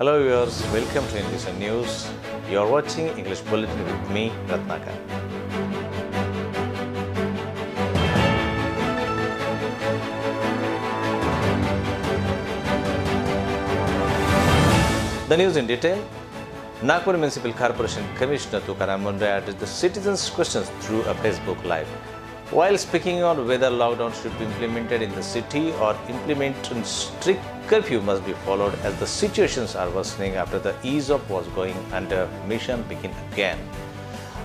Hello viewers, welcome to English News. You are watching English Bulletin with me, Ratnakar. The news in detail. Nagpur Municipal Corporation Commissioner Tukaram Mundray addressed the citizens' questions through a Facebook Live. While speaking on whether lockdown should be implemented in the city or implementing strict curfew must be followed as the situations are worsening after the ease-off was going under mission begin again.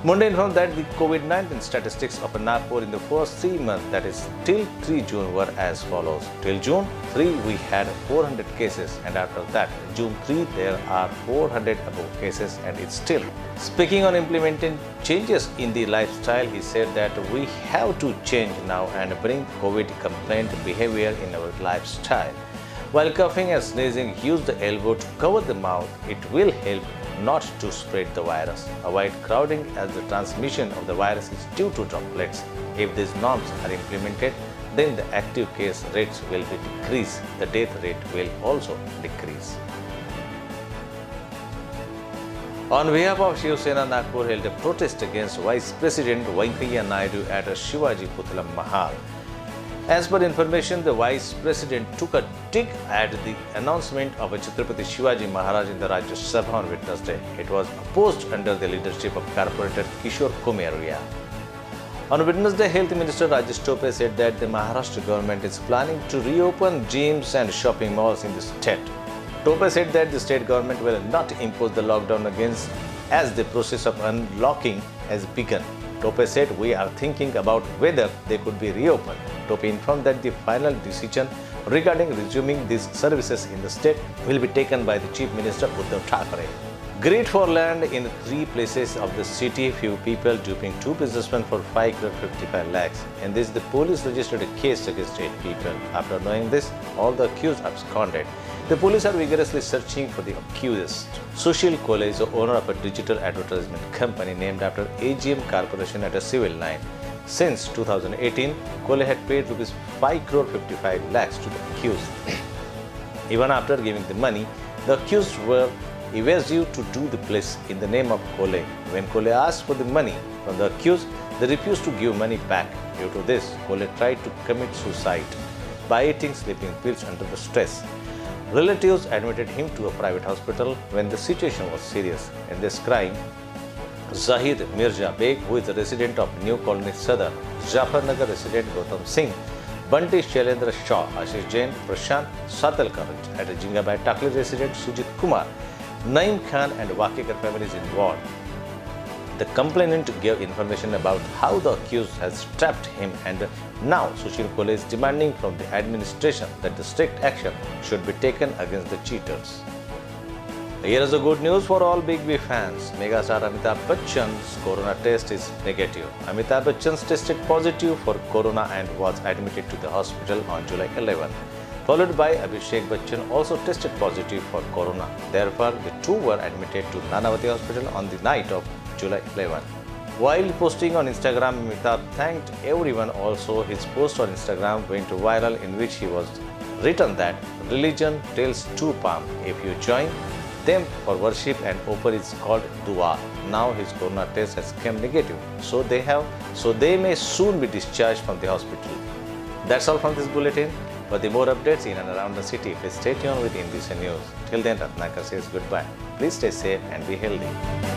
Mundray informed that the COVID-19 statistics of Nagpur in the first 3 months, that is till 3 June, were as follows. Till June 3, we had 400 cases, and after that, June 3, there are 400 above cases, and it's still. Speaking on implementing changes in the lifestyle, he said that we have to change now and bring COVID compliant behavior in our lifestyle. While coughing and sneezing, use the elbow to cover the mouth. It will help not to spread the virus. Avoid crowding as the transmission of the virus is due to droplets. If these norms are implemented, then the active case rates will decrease. The death rate will also decrease. On behalf of Shiv Sena, Nagpur held a protest against Vice President Venkaiah Naidu at Shivaji Putala Mahal. As per information, the Vice President took a dig at the announcement of Chhatrapati Shivaji Maharaj in the Rajya Sabha on Wednesday. It was opposed under the leadership of Corporator Kishore Kumeria. On Wednesday, Health Minister Rajesh Toppe said that the Maharashtra government is planning to reopen gyms and shopping malls in the state. Toppe said that the state government will not impose the lockdown against as the process of unlocking has begun. Toppe said, "We are thinking about whether they could be reopened." Toppe informed that the final decision regarding resuming these services in the state will be taken by the Chief Minister Uddhav Thackeray. Grid for land in 3 places of the city, few people duping 2 businessmen for 5.55 lakhs. In this, the police registered a case against 8 people. After knowing this, all the accused absconded. The police are vigorously searching for the accused. Sushil Kolhe is the owner of a digital advertisement company named after AGM Corporation at a civil line. Since 2018, Kolhe had paid Rs 5.55 lakhs to the accused. Even after giving the money, the accused were evasive to do the place in the name of Kolhe. When Kolhe asked for the money from the accused, they refused to give money back. Due to this, Kolhe tried to commit suicide by eating sleeping pills under the stress. Relatives admitted him to a private hospital when the situation was serious. In this crime, Zahid Mirza Beg, who is a resident of New Colony Sadar, Nagar resident Gautam Singh, Bandish Jalindra Shah, Ashish Jain, Prashant Satalkar, at Jingabhai Takli resident Sujit Kumar, Naim Khan and Wakekar families involved. The complainant gave information about how the accused has trapped him, and now Sushil Kolhe is demanding from the administration that the strict action should be taken against the cheaters. Here is the good news for all Big B fans. Megastar Amitabh Bachchan's corona test is negative. Amitabh Bachchan tested positive for corona and was admitted to the hospital on July 11. Followed by Abhishek Bachchan also tested positive for corona. Therefore, the two were admitted to Nanavati Hospital on the night of July 11. While posting on Instagram, Amitabh thanked everyone. Also, his post on Instagram went viral, in which he was written that religion tells two palms. If you join them for worship and offer, is called dua. Now his corona test has come negative, so they may soon be discharged from the hospital. That's all from this bulletin. For the more updates in and around the city, please stay tuned with English News. Till then, Ratnakar says goodbye. Please stay safe and be healthy.